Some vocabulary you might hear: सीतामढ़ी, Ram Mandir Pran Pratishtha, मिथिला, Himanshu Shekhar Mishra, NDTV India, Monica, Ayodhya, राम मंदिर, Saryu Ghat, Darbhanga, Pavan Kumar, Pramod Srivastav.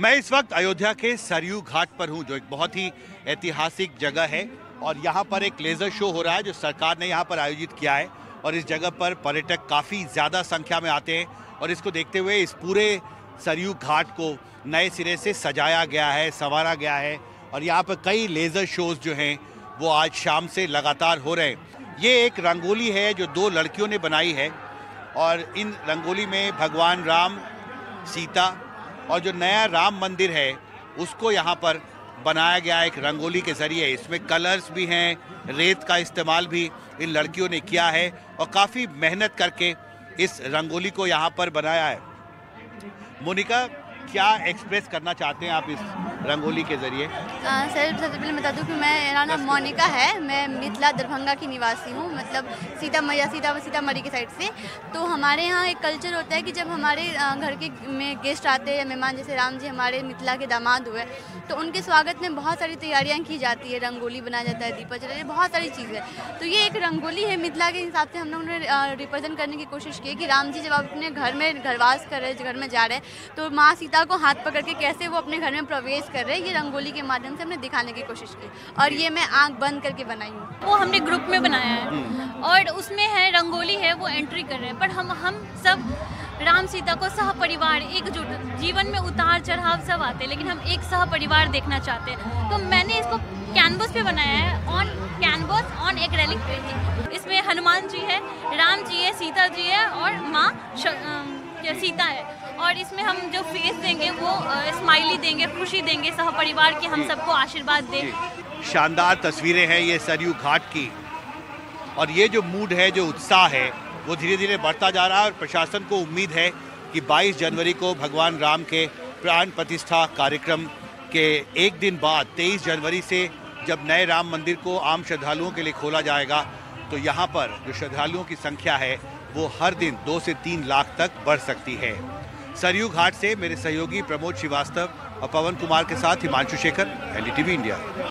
मैं इस वक्त अयोध्या के सरयू घाट पर हूं, जो एक बहुत ही ऐतिहासिक जगह है और यहां पर एक लेज़र शो हो रहा है जो सरकार ने यहां पर आयोजित किया है और इस जगह पर पर्यटक काफ़ी ज़्यादा संख्या में आते हैं और इसको देखते हुए इस पूरे सरयू घाट को नए सिरे से सजाया गया है, संवारा गया है और यहाँ पर कई लेज़र शोज़ जो हैं वो आज शाम से लगातार हो रहे हैं। ये एक रंगोली है जो दो लड़कियों ने बनाई है और इन रंगोली में भगवान राम, सीता और जो नया राम मंदिर है उसको यहाँ पर बनाया गया है एक रंगोली के ज़रिए। इसमें कलर्स भी हैं, रेत का इस्तेमाल भी इन लड़कियों ने किया है और काफ़ी मेहनत करके इस रंगोली को यहाँ पर बनाया है। मोनिका, क्या एक्सप्रेस करना चाहते हैं आप इस रंगोली के ज़रिए? सर, सबसे पहले बता दूं कि मेरा नाम मोनिका है, मैं मिथिला दरभंगा की निवासी हूँ, मतलब सीतामढ़ी के साइड से। तो हमारे यहाँ एक कल्चर होता है कि जब हमारे घर के में गेस्ट आते हैं या मेहमान, जैसे राम जी हमारे मिथिला के दामाद हुए, तो उनके स्वागत में बहुत सारी तैयारियाँ की जाती है, रंगोली बनाया जाता है, दीपक जलाया, बहुत सारी चीज़ें। तो ये एक रंगोली है मिथिला के हिसाब से, हमने उन्हें रिप्रेजेंट करने की कोशिश की कि राम जी जब आप अपने घर में घरवास कर रहे, घर में जा रहे हैं, तो माँ सीता को हाथ पकड़ के कैसे वो अपने घर में प्रवेश कर रहे हैं, ये रंगोली के माध्यम से हमने दिखाने की कोशिश की। और ये मैं आंख बंद करके बनाई हूँ, वो हमने ग्रुप में बनाया है और उसमें है रंगोली है, वो एंट्री कर रहे हैं, पर हम सब राम सीता को सहपरिवार एकजुट, जीवन में उतार चढ़ाव सब आते हैं लेकिन हम एक सहपरिवार देखना चाहते हैं। तो मैंने इसको कैनवस पे बनाया है, ऑन कैनवस ऑन एक्रेलिक पे। इसमें हनुमान जी है, राम जी है, सीता जी है और माँ सीता है और इसमें हम जो फेस देंगे वो स्माइली देंगे, खुशी देंगे, सहपरिवार के हम सबको आशीर्वाद दें। शानदार तस्वीरें हैं ये सरयू घाट की और ये जो मूड है, जो उत्साह है, वो धीरे धीरे बढ़ता जा रहा है और प्रशासन को उम्मीद है कि 22 जनवरी को भगवान राम के प्राण प्रतिष्ठा कार्यक्रम के एक दिन बाद 23 जनवरी से जब नए राम मंदिर को आम श्रद्धालुओं के लिए खोला जाएगा तो यहाँ पर जो श्रद्धालुओं की संख्या है वो हर दिन 2 से 3 लाख तक बढ़ सकती है। सरयू घाट से मेरे सहयोगी प्रमोद श्रीवास्तव और पवन कुमार के साथ हिमांशु शेखर, एनडीटीवी इंडिया।